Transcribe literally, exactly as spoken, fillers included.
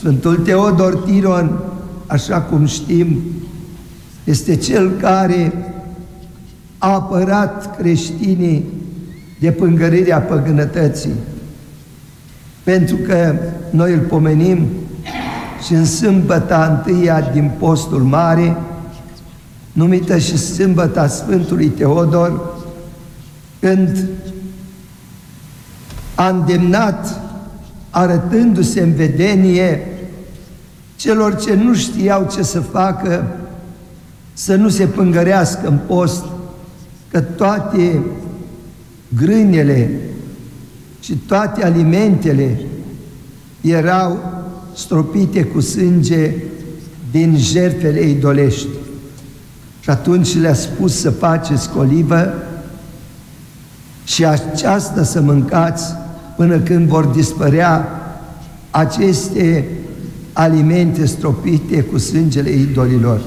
Sfântul Teodor Tiron, așa cum știm, este cel care a apărat creștinii de pângărirea păgânătății. Pentru că noi îl pomenim și în sâmbăta întâia din postul mare, numită și sâmbăta Sfântului Teodor, când a îndemnat, arătându-se în vedenie celor ce nu știau ce să facă, să nu se pângărească în post, că toate grânele și toate alimentele erau stropite cu sânge din jertfele idolești. Și atunci le-a spus să faceți colivă și aceasta să mâncați până când vor dispărea aceste alimente stropite cu sângele idolilor.